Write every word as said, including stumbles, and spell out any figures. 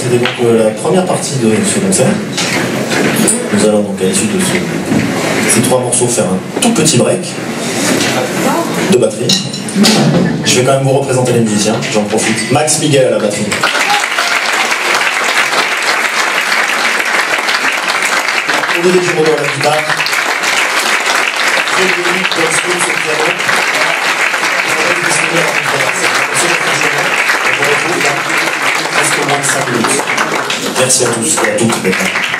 C'était donc la première partie de ce concert. Nous allons donc à l'issue de ce, ces trois morceaux faire un tout petit break de batterie. Je vais quand même vous représenter les musiciens, j'en profite. Max Miguel à la batterie. Olivier Giraudot à la guitare. Frédéric Bosco sur le piano. Merci à tous et à toutes.